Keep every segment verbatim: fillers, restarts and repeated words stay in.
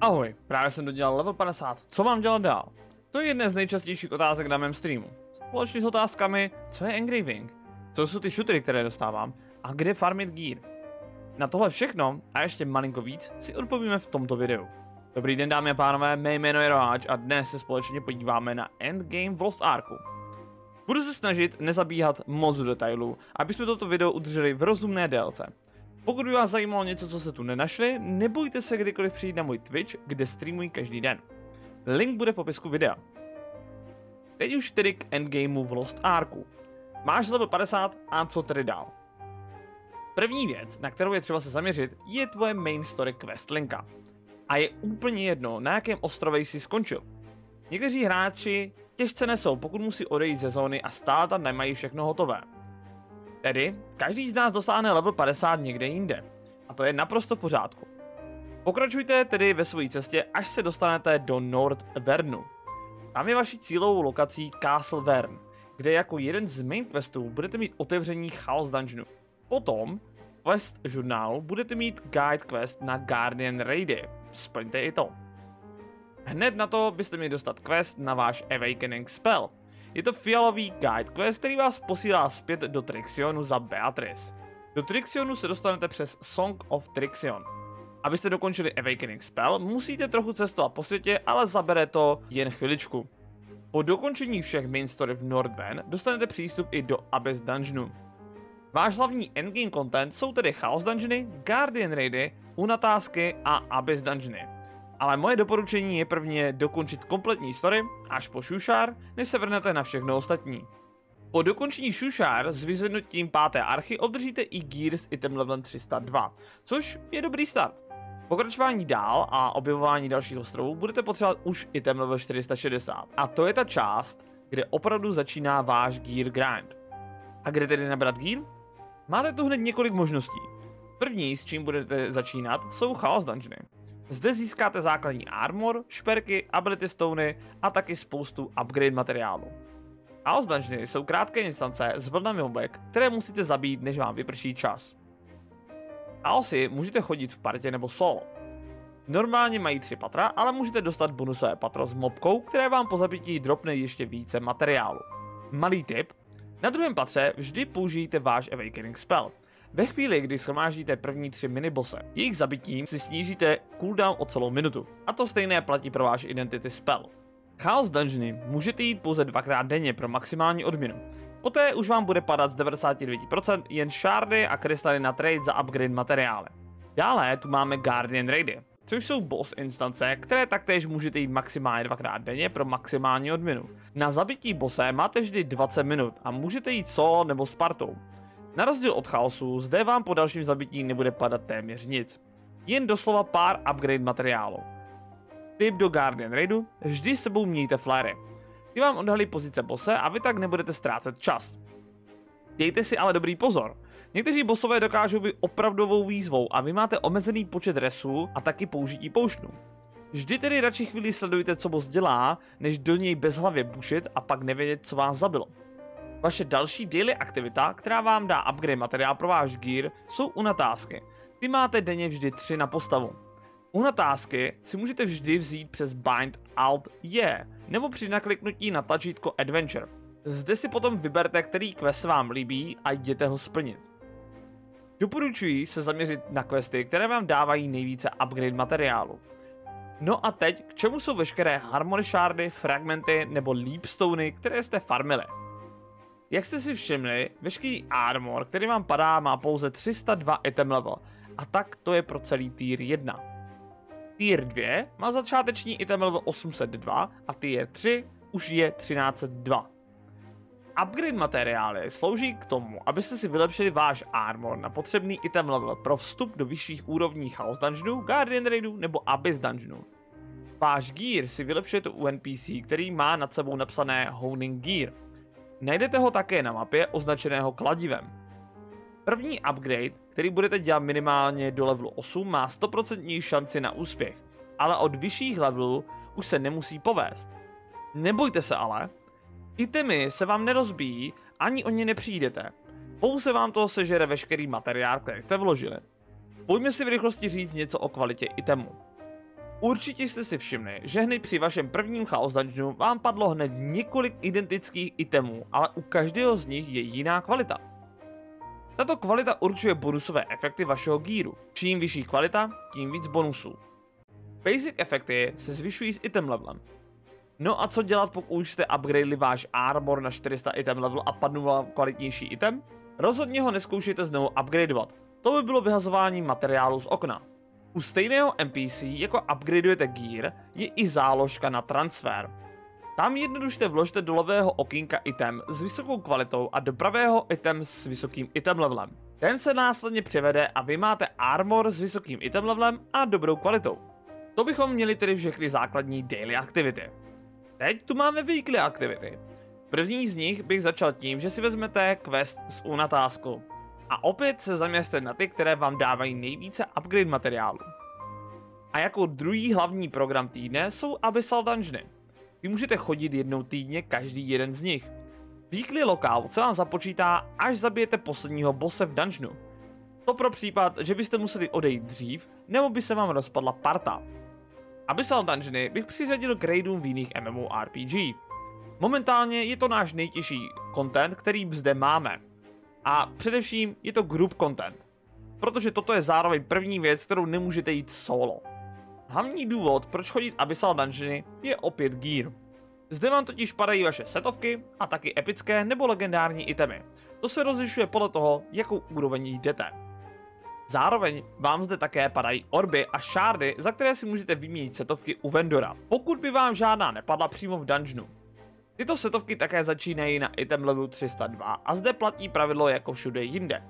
Ahoj, právě jsem dodělal level padesát, co mám dělat dál? To je jedna z nejčastějších otázek na mém streamu. Společně s otázkami, co je engraving, co jsou ty šutry, které dostávám a kde farmit gear. Na tohle všechno a ještě malinko víc si odpovíme v tomto videu. Dobrý den dámy a pánové, mé jméno je Roáč a dnes se společně podíváme na endgame v Lost Arku. Budu se snažit nezabíhat moc do detailů, aby jsme toto video udrželi v rozumné délce. Pokud by vás zajímalo něco, co se tu nenašli, nebojte se kdykoliv přijít na můj Twitch, kde streamuji každý den. Link bude v popisku videa. Teď už tedy k endgameu v Lost Arku. Máš level padesát a co tedy dál? První věc, na kterou je třeba se zaměřit, je tvoje main story quest linka. A je úplně jedno, na jakém ostrově jsi skončil. Někteří hráči těžce nesou, pokud musí odejít ze zóny a stát a nemají všechno hotové. Tedy, každý z nás dosáhne level padesát někde jinde. A to je naprosto v pořádku. Pokračujte tedy ve své cestě, až se dostanete do North Vernu. Tam je vaší cílovou lokací Castle Vern, kde jako jeden z main questů budete mít otevření Chaos Dungeonu. Potom v quest žurnálu budete mít guide quest na Guardian Raidy. Splňte i to. Hned na to byste měli dostat quest na váš Awakening Spell. Je to fialový guide quest, který vás posílá zpět do Trixionu za Beatrice. Do Trixionu se dostanete přes Song of Trixion. Abyste dokončili Awakening Spell, musíte trochu cestovat po světě, ale zabere to jen chviličku. Po dokončení všech main story v North Vernu dostanete přístup i do Abyss Dungeonu. Váš hlavní endgame content jsou tedy Chaos Dungeony, Guardian Raidy, Unatásky a Abyss Dungeony. Ale moje doporučení je prvně dokončit kompletní story až po Shushire, než se vrhnete na všechno ostatní. Po dokončení Shushire s vyzvednutím páté archy obdržíte i gear s item levelem tři sta dva, což je dobrý start. Pokračování dál a objevování dalších ostrovů budete potřebovat už item level čtyři sta šedesát. A to je ta část, kde opravdu začíná váš gear grind. A kde tedy nabrat gear? Máte tu hned několik možností. První, s čím budete začínat, jsou Chaos Dungeony. Zde získáte základní armor, šperky, Ability Stony a taky spoustu upgrade materiálu. Chaos Dungeony jsou krátké instance s vlnami mobek, které musíte zabít, než vám vyprší čas. Chaosy můžete chodit v partě nebo solo. Normálně mají tři patra, ale můžete dostat bonusové patro s mobkou, které vám po zabití dropne ještě více materiálu. Malý tip. Na druhém patře vždy použijte váš Awakening Spell. Ve chvíli, kdy shromáždíte první tři minibose, jejich zabitím si snížíte cooldown o celou minutu. A to stejné platí pro váš Identity Spell. Chaos Dungeony můžete jít pouze dvakrát denně pro maximální odměnu. Poté už vám bude padat z devadesát devět procent jen shardy a krystaly na trade za upgrade materiály. Dále tu máme Guardian Raidy, což jsou boss instance, které taktéž můžete jít maximálně dvakrát denně pro maximální odměnu. Na zabití bose máte vždy dvacet minut a můžete jít solo nebo s partou. Na rozdíl od chaosu, zde vám po dalším zabití nebude padat téměř nic. Jen doslova pár upgrade materiálu. Tip do Guardian Raidu, vždy s sebou mějte fléry. Ty vám odhalí pozice bose a vy tak nebudete ztrácet čas. Dejte si ale dobrý pozor. Někteří bosové dokážou být opravdovou výzvou a vy máte omezený počet resů a taky použití pouštů. Vždy tedy radši chvíli sledujte, co boss dělá, než do něj bezhlavě bušit a pak nevědět, co vás zabilo. Vaše další daily aktivita, která vám dá upgrade materiál pro váš gear, jsou unatásky. Ty máte denně vždy tři na postavu. Unatásky si můžete vždy vzít přes Bind Alt J nebo při nakliknutí na tlačítko Adventure. Zde si potom vyberte, který quest vám líbí a jděte ho splnit. Doporučuji se zaměřit na questy, které vám dávají nejvíce upgrade materiálu. No a teď, k čemu jsou veškeré Harmony Shardy, fragmenty nebo Leap Stony, které jste farmili. Jak jste si všimli, veškerý armor, který vám padá, má pouze tři sta dva item level. A tak to je pro celý tier jedna. Tier dva má začáteční item level osm set dva a tier tři už je tisíc tři sta dva. Upgrade materiály slouží k tomu, abyste si vylepšili váš armor na potřebný item level pro vstup do vyšších úrovní Chaos Dungeonu, Guardian Raidu nebo Abyss Dungeonu. Váš gear si vylepšujete u N P C, který má nad sebou napsané Honing Gear. Najdete ho také na mapě označeného kladivem. První upgrade, který budete dělat minimálně do levelu osm, má sto procent šanci na úspěch, ale od vyšších levelů už se nemusí povést. Nebojte se ale, itemy se vám nerozbíjí, ani o ně nepřijdete. Pouze vám to sežere veškerý materiál, který jste vložili. Pojďme si v rychlosti říct něco o kvalitě itemů. Určitě jste si všimli, že hned při vašem prvním Chaos Dungeonu vám padlo hned několik identických itemů, ale u každého z nich je jiná kvalita. Tato kvalita určuje bonusové efekty vašeho gearu. Čím vyšší kvalita, tím víc bonusů. Basic efekty se zvyšují s item levelem. No a co dělat, pokud už jste upgradili váš armor na čtyři sta item level a padnul vám kvalitnější item? Rozhodně ho neskoušejte znovu upgradeovat. To by bylo vyhazování materiálu z okna. U stejného N P C, jako upgradeujete gear, je i záložka na transfer. Tam jednoduše vložte do levého okýnka item s vysokou kvalitou a do pravého item s vysokým item levelem. Ten se následně převede a vy máte armor s vysokým item levelem a dobrou kvalitou. To bychom měli tedy všechny základní daily aktivity. Teď tu máme weekly aktivity. První z nich bych začal tím, že si vezmete quest s unatázkou. A opět se zaměřte na ty, které vám dávají nejvíce upgrade materiálu. A jako druhý hlavní program týdne jsou Abyssal Dungeony. Vy můžete chodit jednou týdně každý jeden z nich. Weekly lokál se vám započítá, až zabijete posledního bose v dungeonu. To pro případ, že byste museli odejít dřív, nebo by se vám rozpadla parta. Abyssal Dungeony bych přiřadil k raidům v jiných MMORPG. Momentálně je to náš nejtěžší content, který zde máme. A především je to group content, protože toto je zároveň první věc, kterou nemůžete jít solo. Hlavní důvod, proč chodit Abyssal Dungeony, je opět gear. Zde vám totiž padají vaše setovky a taky epické nebo legendární itemy. To se rozlišuje podle toho, jakou úroveň jdete. Zároveň vám zde také padají orby a shardy, za které si můžete vyměnit setovky u vendora, pokud by vám žádná nepadla přímo v dungeonu. Tyto setovky také začínají na item levelu tři sta dva a zde platí pravidlo jako všude jinde.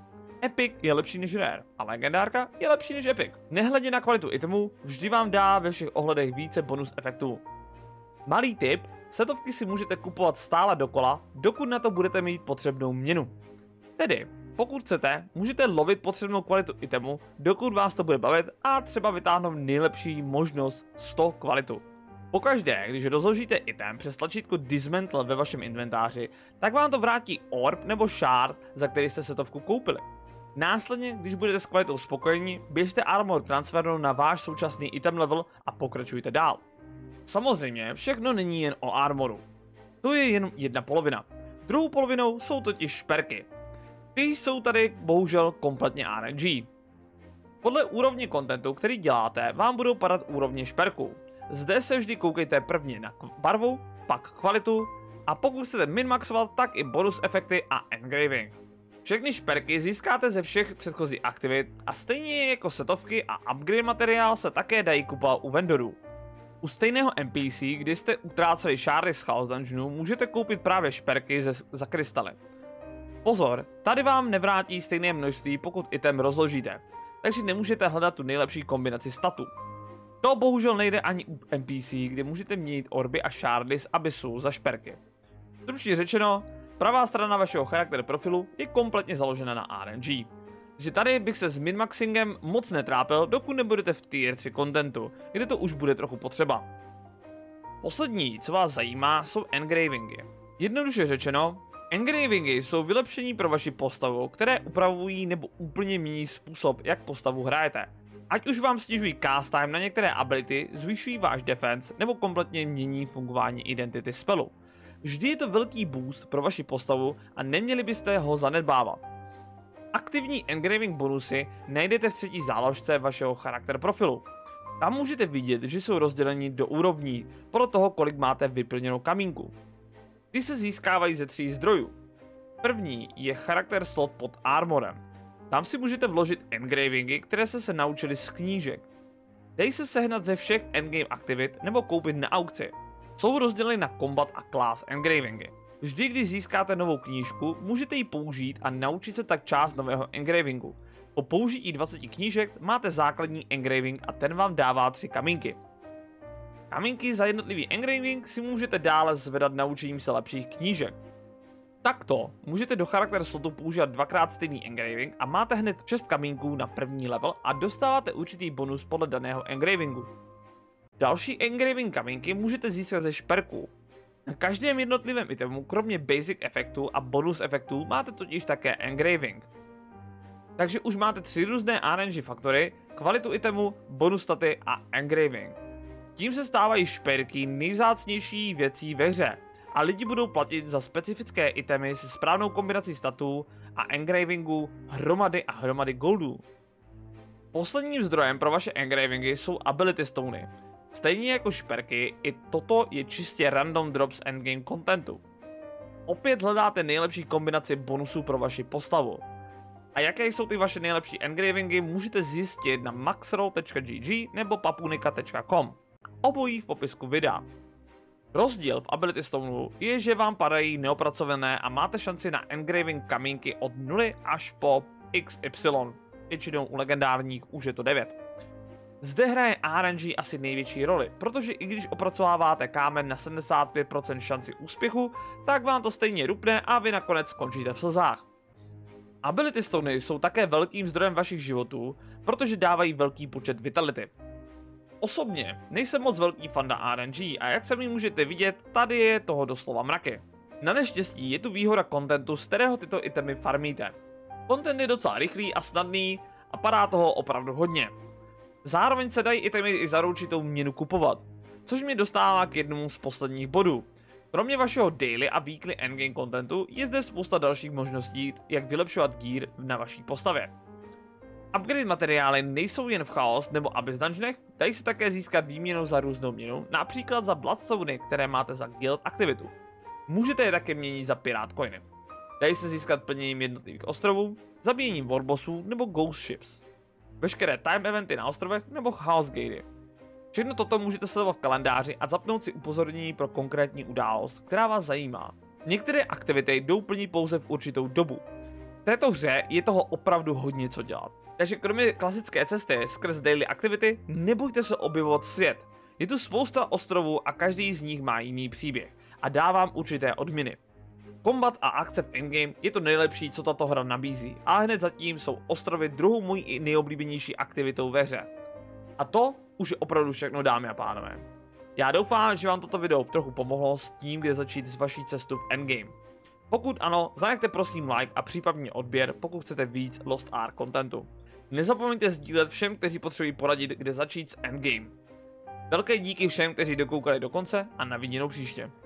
Epic je lepší než rare a legendárka je lepší než epic. Nehledě na kvalitu itemů, vždy vám dá ve všech ohledech více bonus efektů. Malý tip, setovky si můžete kupovat stále dokola, dokud na to budete mít potřebnou měnu. Tedy, pokud chcete, můžete lovit potřebnou kvalitu itemu, dokud vás to bude bavit a třeba vytáhnout nejlepší možnost sto kvalitu. Pokaždé, když rozložíte item přes tlačítko Dismantle ve vašem inventáři, tak vám to vrátí orb nebo shard, za který jste setovku koupili. Následně, když budete s kvalitou spokojeni, běžte armor transfernou na váš současný item level a pokračujte dál. Samozřejmě, všechno není jen o armoru. To je jen jedna polovina. Druhou polovinou jsou totiž šperky. Ty jsou tady bohužel kompletně R N G. Podle úrovně kontentu, který děláte, vám budou padat úrovně šperků. Zde se vždy koukejte prvně na barvu, pak kvalitu a pokud chcete minmaxovat, tak i bonus efekty a engraving. Všechny šperky získáte ze všech předchozích aktivit a stejně jako setovky a upgrade materiál se také dají kupovat u vendorů. U stejného N P C, kdy jste utráceli šárdy z Chaos Dungeonu, můžete koupit právě šperky ze, za krystaly. Pozor, tady vám nevrátí stejné množství, pokud item rozložíte, takže nemůžete hledat tu nejlepší kombinaci statů. To bohužel nejde ani u N P C, kde můžete měnit orby a shardy z Abyssu za šperky. Stručně řečeno, pravá strana vašeho charakter profilu je kompletně založena na R N G. Takže tady bych se s minmaxingem moc netrápil, dokud nebudete v tier tři contentu, kde to už bude trochu potřeba. Poslední, co vás zajímá, jsou engravingy. Jednoduše řečeno, engravingy jsou vylepšení pro vaši postavu, které upravují nebo úplně mění způsob, jak postavu hrajete. Ať už vám snižují cast time na některé ability, zvyšují váš defense nebo kompletně mění fungování identity spellu. Vždy je to velký boost pro vaši postavu a neměli byste ho zanedbávat. Aktivní engraving bonusy najdete v třetí záložce vašeho charakter profilu. Tam můžete vidět, že jsou rozděleni do úrovní podle toho, kolik máte vyplněnou kamínku. Ty se získávají ze tří zdrojů. První je charakter slot pod armorem. Tam si můžete vložit engravingy, které jste se naučili z knížek. Dej se sehnat ze všech endgame aktivit nebo koupit na aukci. Jsou rozděleny na combat a class engravingy. Vždy, když získáte novou knížku, můžete ji použít a naučit se tak část nového engravingu. Po použití dvaceti knížek máte základní engraving a ten vám dává tři kamínky. Kamínky za jednotlivý engraving si můžete dále zvedat naučením se lepších knížek. Takto můžete do charakter slotu používat dvakrát stejný engraving a máte hned šest kamínků na první level a dostáváte určitý bonus podle daného engravingu. Další engraving kamínky můžete získat ze šperků. Na každém jednotlivém itemu, kromě basic efektů a bonus efektů, máte totiž také engraving. Takže už máte tři různé R N G faktory, kvalitu itemu, bonus staty a engraving. Tím se stávají šperky nejvzácnější věcí ve hře a lidi budou platit za specifické itemy se správnou kombinací statů a engravingu hromady a hromady goldů. Posledním zdrojem pro vaše engravingy jsou Ability Stony. Stejně jako šperky, i toto je čistě random drop z endgame contentu. Opět hledáte nejlepší kombinaci bonusů pro vaši postavu. A jaké jsou ty vaše nejlepší engravingy, můžete zjistit na maxroll tečka gg nebo papunika tečka com. Obojí v popisku videa. Rozdíl v Ability Stoneu je, že vám padají neopracované a máte šanci na engraving kamínky od nula až po iks ypsilon. Většinou u legendárních už je to devět. Zde hraje R N G asi největší roli, protože i když opracováváte kámen na sedmdesát pět procent šanci úspěchu, tak vám to stejně rupne a vy nakonec skončíte v slzách. Ability Stony jsou také velkým zdrojem vašich životů, protože dávají velký počet vitality. Osobně nejsem moc velký fanda R N G a jak se mi můžete vidět, tady je toho doslova mraky. Na neštěstí je tu výhoda kontentu, z kterého tyto itemy farmíte. Kontent je docela rychlý a snadný a padá toho opravdu hodně. Zároveň se dají itemy i za určitou měnu kupovat, což mě dostává k jednomu z posledních bodů. Kromě vašeho daily a weekly endgame contentu je zde spousta dalších možností, jak vylepšovat gear na vaší postavě. Upgrade materiály nejsou jen v Chaos nebo Abyss Dungeonech, dají se také získat výměnou za různou měnu, například za Bloodsown, které máte za guild aktivitu. Můžete je také měnit za pirát coiny. Dají se získat plněním jednotlivých ostrovů, zabíjením Warbossů nebo Ghost Ships. Veškeré time eventy na ostrovech nebo House Gain. Všechno toto můžete sledovat v kalendáři a zapnout si upozornění pro konkrétní událost, která vás zajímá. Některé aktivity jdou plnit pouze v určitou dobu. V této hře je toho opravdu hodně co dělat. Takže kromě klasické cesty skrz daily aktivity, nebojte se objevovat svět. Je tu spousta ostrovů a každý z nich má jiný příběh a dá vám určité odměny. Kombat a akce v endgame je to nejlepší, co tato hra nabízí, a hned zatím jsou ostrovy druhou mojí nejoblíbenější aktivitou ve hře. A to už je opravdu všechno, dámy a pánové. Já doufám, že vám toto video trochu pomohlo s tím, kde začít s vaší cestou v endgame. Pokud ano, zanechte prosím like a případně odběr, pokud chcete víc Lost Ark contentu. Nezapomeňte sdílet všem, kteří potřebují poradit, kde začít s endgame. Velké díky všem, kteří dokoukali do konce, a na viděnou příště.